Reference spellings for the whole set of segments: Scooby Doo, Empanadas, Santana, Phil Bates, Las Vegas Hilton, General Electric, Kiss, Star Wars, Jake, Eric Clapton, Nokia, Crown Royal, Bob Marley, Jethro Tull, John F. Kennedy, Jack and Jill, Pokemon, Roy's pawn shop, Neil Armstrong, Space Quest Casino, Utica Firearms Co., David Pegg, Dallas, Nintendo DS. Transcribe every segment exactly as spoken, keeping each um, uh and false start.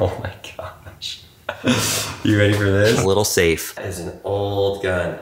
Oh my gosh. You ready for this? A little safe. That is an old gun.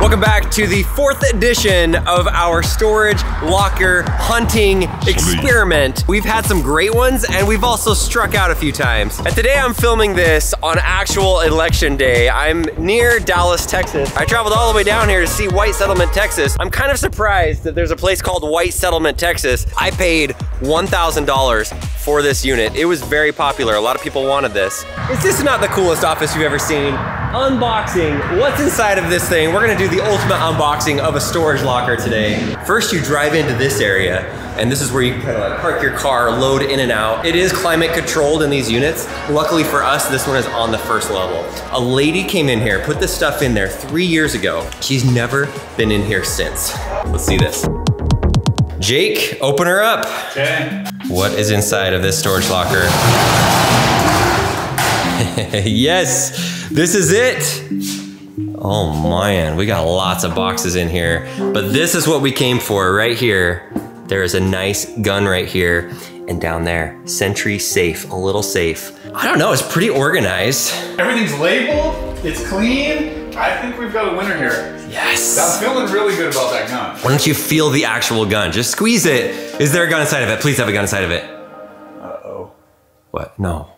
Welcome back to the fourth edition of our storage locker hunting experiment. We've had some great ones and we've also struck out a few times. And today I'm filming this on actual election day. I'm near Dallas, Texas. I traveled all the way down here to see White Settlement, Texas. I'm kind of surprised that there's a place called White Settlement, Texas. I paid one thousand dollars for this unit. It was very popular. A lot of people wanted this. Is this not the coolest office you've ever seen? Unboxing. What's inside of this thing? We're gonna do the ultimate unboxing of a storage locker today. First, you drive into this area, and this is where you kind of like park your car, load in and out. It is climate controlled in these units. Luckily for us, this one is on the first level. A lady came in here, put this stuff in there three years ago. She's never been in here since. Let's see this. Jake, open her up. Okay. What is inside of this storage locker? Yes, this is it. Oh man, we got lots of boxes in here, but this is what we came for right here. There is a nice gun right here, and down there, sentry safe, a little safe. I don't know, it's pretty organized. Everything's labeled, it's clean. I think we've got a winner here. Yes. I'm feeling really good about that gun. Why don't you feel the actual gun? Just squeeze it. Is there a gun inside of it? Please have a gun inside of it. Uh-oh. What? No.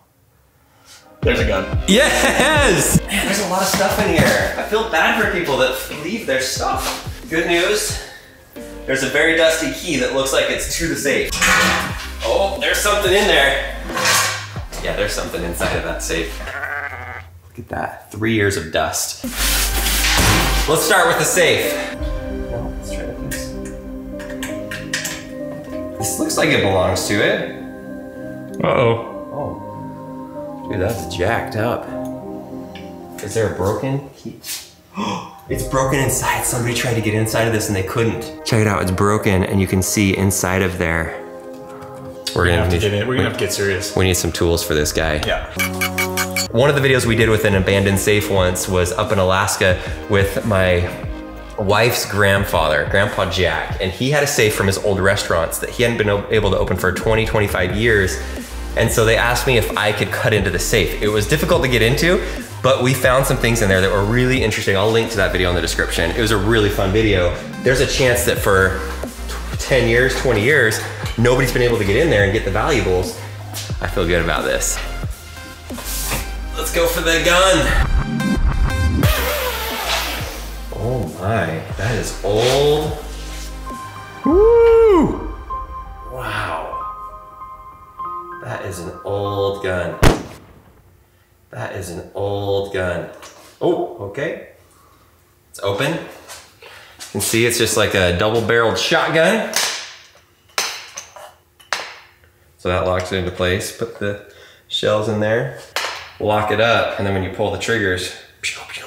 There's a gun. Yes! Man, there's a lot of stuff in here. I feel bad for people that leave their stuff. Good news, there's a very dusty key that looks like it's to the safe. Oh, there's something in there. Yeah, there's something inside of that safe. Look at that, three years of dust. Let's start with the safe. No, let's try this. This looks like it belongs to it. Uh-oh. Oh. Dude, that's jacked up. Is there a broken key? It's broken inside. Somebody tried to get inside of this and they couldn't. Check it out, it's broken and you can see inside of there. We're gonna have to get in. We're gonna have to get serious. We need some tools for this guy. Yeah. One of the videos we did with an abandoned safe once was up in Alaska with my wife's grandfather, Grandpa Jack, and he had a safe from his old restaurants that he hadn't been able to open for twenty, twenty-five years. And so they asked me if I could cut into the safe. It was difficult to get into, but we found some things in there that were really interesting. I'll link to that video in the description. It was a really fun video. There's a chance that for ten years, twenty years, nobody's been able to get in there and get the valuables. I feel good about this. Let's go for the gun. Oh my, that is old. Woo! Wow. That is an old gun. That is an old gun. Oh, okay. It's open. You can see it's just like a double-barreled shotgun. So that locks it into place. Put the shells in there. Lock it up, and then when you pull the triggers, pew, pew,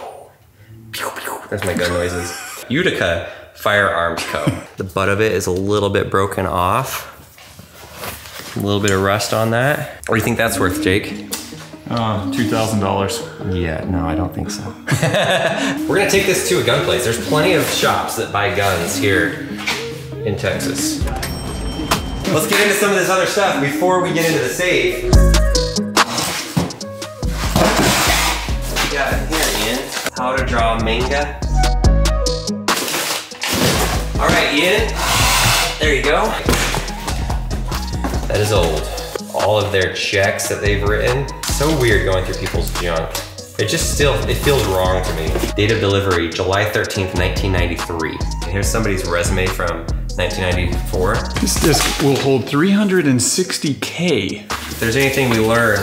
pew, pew, that's my gun noises. Utica Firearms Co. The butt of it is a little bit broken off. A little bit of rust on that. What do you think that's worth, Jake? Uh, two thousand dollars. Yeah, no, I don't think so. We're gonna take this to a gun place. There's plenty of shops that buy guns here in Texas. Let's get into some of this other stuff before we get into the safe. How to draw manga. All right, Ian, there you go. That is old. All of their checks that they've written. So weird going through people's junk. It just still, it feels wrong to me. Date of delivery, July thirteenth, nineteen ninety-three. And here's somebody's resume from nineteen ninety-four. This disc will hold three hundred sixty K. If there's anything we learn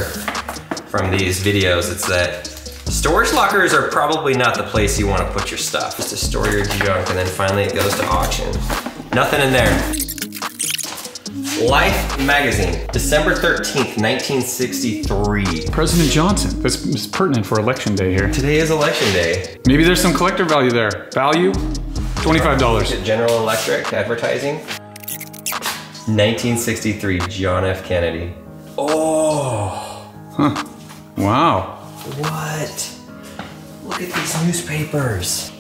from these videos, it's that storage lockers are probably not the place you want to put your stuff. Just to store your junk, and then finally it goes to auction. Nothing in there. Life magazine, December thirteenth, nineteen sixty-three. President Johnson. This is pertinent for election day here. Today is election day. Maybe there's some collector value there. Value, twenty-five dollars. General Electric advertising. nineteen sixty-three, John F. Kennedy. Oh. Huh. Wow. What? Look at these newspapers.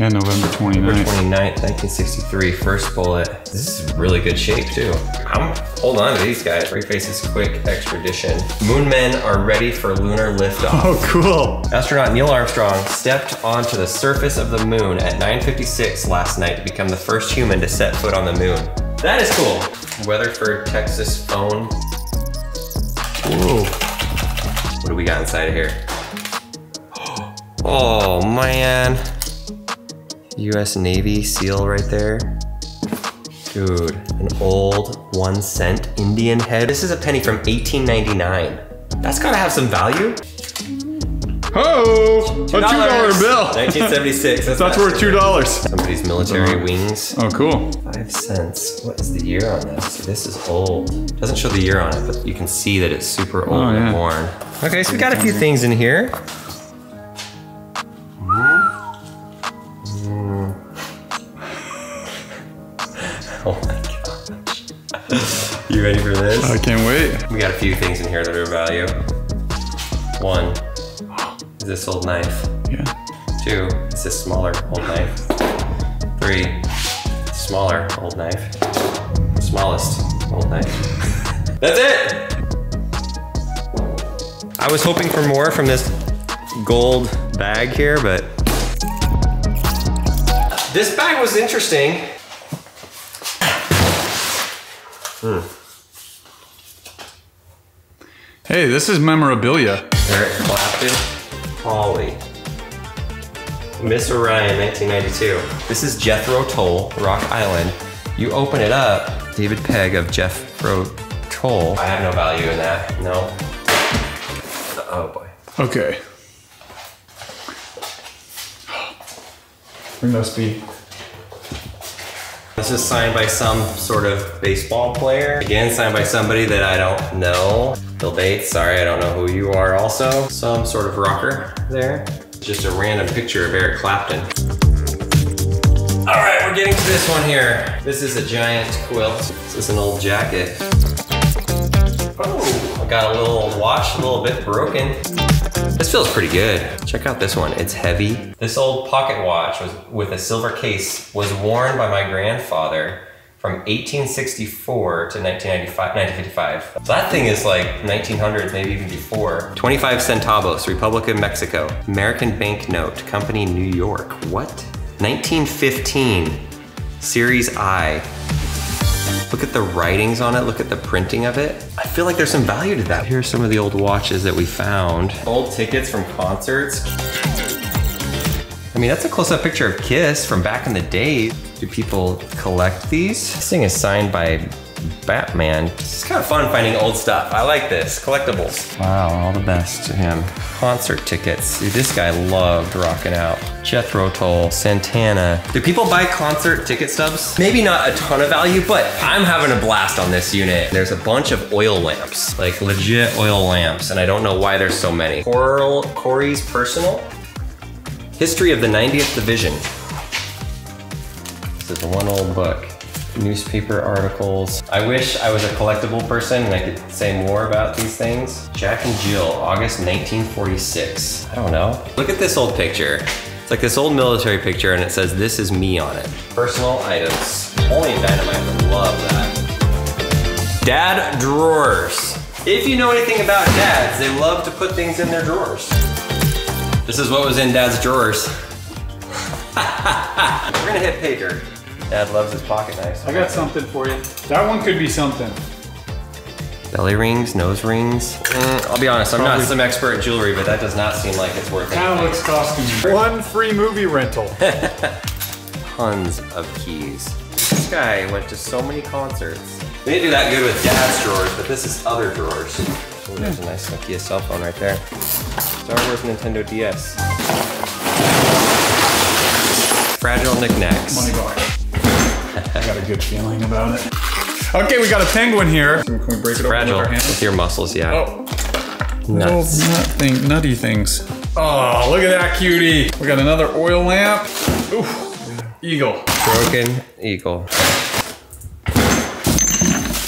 Yeah, November twenty-ninth. November twenty-ninth, nineteen sixty-three, first bullet. This is really good shape too. I'm hold on to these guys. Three Faces Quick Extradition. Moon men are ready for lunar liftoff. Oh, cool. Astronaut Neil Armstrong stepped onto the surface of the moon at nine fifty-six last night to become the first human to set foot on the moon. That is cool. Weatherford, Texas phone. Whoa. What do we got inside of here? Oh man. U S Navy SEAL right there. Dude, an old one cent Indian head. This is a penny from eighteen ninety-nine. That's gotta have some value. Oh, a two dollar bill. nineteen seventy-six. That's, That's worth two dollars. Somebody's military wings. Oh, cool. Five cents. What is the year on this? This is old. It doesn't show the year on it, but you can see that it's super old oh, yeah. and worn. Okay, so we got a few things in here. Oh my gosh. You ready for this? I can't wait. We got a few things in here that are of value. One is this old knife. Yeah. Two is this smaller old knife. Three, smaller old knife. Smallest old knife. That's it! I was hoping for more from this gold bag here, but. This bag was interesting. Hmm. Hey, this is memorabilia. Eric Clapton, Holly. Miss Orion, nineteen ninety-two. This is Jethro Tull, Rock Island. You open it up, David Pegg of Jethro Tull. I have no value in that, no. Oh boy. Okay. We must be. This is signed by some sort of baseball player. Again, signed by somebody that I don't know. Phil Bates, sorry, I don't know who you are also. Some sort of rocker there. Just a random picture of Eric Clapton. All right, we're getting to this one here. This is a giant quilt. This is an old jacket. Oh, I got a little washed, a little bit broken. This feels pretty good. Check out this one, it's heavy. This old pocket watch was, with a silver case was worn by my grandfather from eighteen sixty-four to nineteen ninety-five. So that thing is like nineteen hundreds, maybe even before. twenty-five centavos, Republic of Mexico. American banknote, company New York. What? nineteen fifteen, Series I. Look at the writings on it, look at the printing of it. I feel like there's some value to that. Here's some of the old watches that we found. Old tickets from concerts. I mean, that's a close-up picture of Kiss from back in the day. Do people collect these? This thing is signed by Batman. It's kind of fun finding old stuff. I like this, collectibles. Wow, all the best to him. Concert tickets. Dude, this guy loved rocking out. Jethro Tull, Santana. Do people buy concert ticket stubs? Maybe not a ton of value, but I'm having a blast on this unit. There's a bunch of oil lamps, like legit oil lamps, and I don't know why there's so many. Coral, Corey's Personal. History of the ninetieth Division. This is one old book. Newspaper articles. I wish I was a collectible person and I could say more about these things. Jack and Jill, August nineteen forty-six. I don't know. Look at this old picture. It's like this old military picture and it says, "This is me" on it. Personal items. Only in Dynamite would love that. Dad drawers. If you know anything about dads, they love to put things in their drawers. This is what was in Dad's drawers. We're gonna hit pay dirt. Dad loves his pocket knives. I got something for you. That one could be something. Belly rings, nose rings. Mm, I'll be honest, I'm Probably. not some expert at jewelry, but that does not seem like it's worth it. Kind of looks costumey. One free movie rental. Tons of keys. This guy went to so many concerts. We didn't do that good with Dad's drawers, but this is other drawers. Ooh, there's a nice Nokia cell phone right there. Star Wars Nintendo D S. Fragile knickknacks. Money bar. I got a good feeling about it. Okay, we got a penguin here. Can we break it open with our hands? With your muscles, yeah. Oh. Nuts. Little nut thing, nutty things. Oh, look at that cutie. We got another oil lamp. Ooh, eagle. Broken eagle.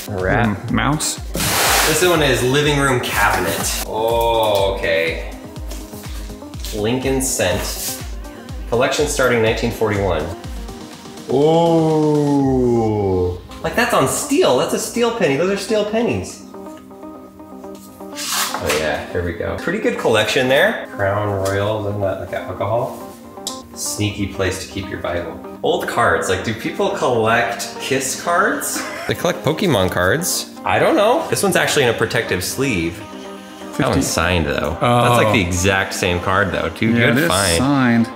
Rat. Mm, mouse. This one is living room cabinet. Oh, okay. Lincoln scent. Election starting nineteen forty-one. Ooh. Like that's on steel, that's a steel penny. Those are steel pennies. Oh yeah, here we go. Pretty good collection there. Crown Royal, isn't that like alcohol? Sneaky place to keep your Bible. Old cards, like do people collect Kiss cards? They collect Pokemon cards. I don't know. This one's actually in a protective sleeve. fifty. That one's signed though. Oh. That's like the exact same card though. Too yeah, good find. Signed.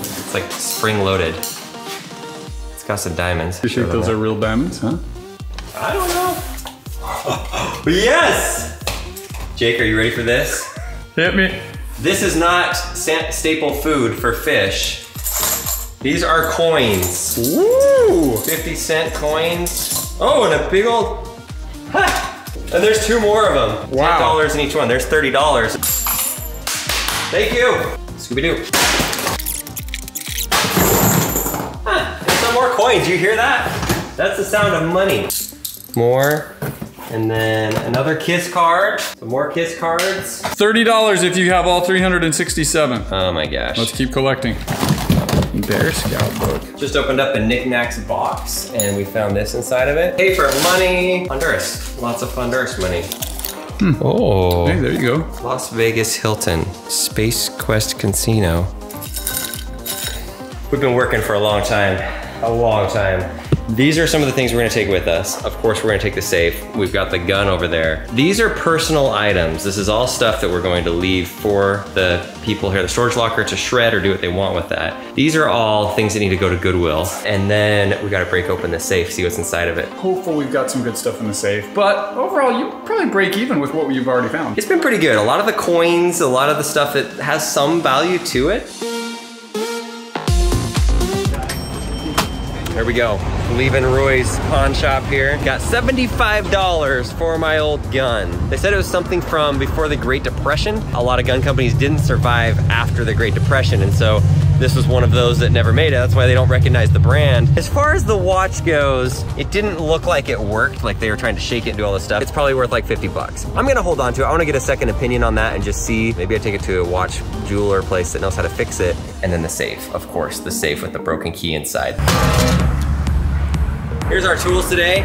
It's like spring loaded. It's got some diamonds. You think those are real diamonds, huh? I don't know. Yes! Jake, are you ready for this? Hit me. This is not staple food for fish. These are coins. Woo! fifty cent coins. Oh, and a big old, ha! And there's two more of them. Wow. ten dollars in each one, there's thirty dollars. Thank you. Scooby Doo. Huh, there's some more coins, you hear that? That's the sound of money. More. And then another Kiss card. Some more Kiss cards. thirty dollars if you have all three hundred sixty-seven. Oh my gosh. Let's keep collecting. Bear Scout book. Just opened up a knickknacks box and we found this inside of it. Paper money. Honduras. Lots of Honduras money. Hmm. Oh. Hey, there you go. Las Vegas Hilton. Space Quest Casino. We've been working for a long time. A long time. These are some of the things we're gonna take with us. Of course, we're gonna take the safe. We've got the gun over there. These are personal items. This is all stuff that we're going to leave for the people here at the storage locker to shred or do what they want with that. These are all things that need to go to Goodwill. And then we gotta break open the safe, see what's inside of it. Hopefully we've got some good stuff in the safe, but overall you probably break even with what you've already found. It's been pretty good. A lot of the coins, a lot of the stuff that has some value to it. There we go. Leaving Roy's pawn shop here. Got seventy-five dollars for my old gun. They said it was something from before the Great Depression. A lot of gun companies didn't survive after the Great Depression, and so this was one of those that never made it. That's why they don't recognize the brand. As far as the watch goes, it didn't look like it worked, like they were trying to shake it and do all this stuff. It's probably worth like fifty bucks. I'm gonna hold on to it. I wanna get a second opinion on that and just see. Maybe I take it to a watch jeweler place that knows how to fix it. And then the safe, of course, the safe with the broken key inside. Here's our tools today.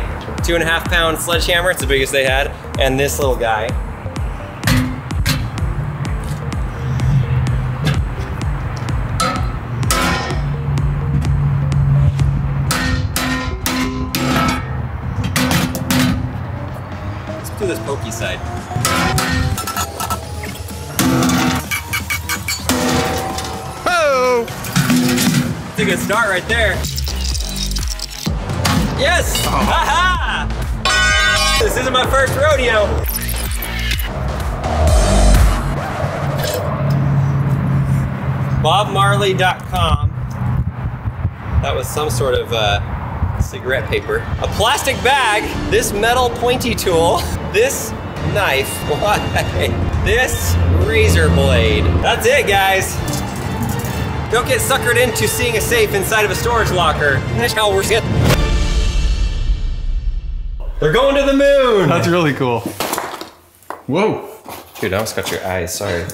Two and a half pound sledgehammer, it's the biggest they had. And this little guy. This pokey side. Oh! That's a good start right there. Yes! Oh. Ha-ha! This isn't my first rodeo. bob marley dot com. That was some sort of uh, cigarette paper. A plastic bag, this metal pointy tool, this knife, why? This razor blade. That's it, guys. Don't get suckered into seeing a safe inside of a storage locker. That's how we're getting. They're going to the moon. That's really cool. Whoa. Dude, I almost got your eyes, sorry.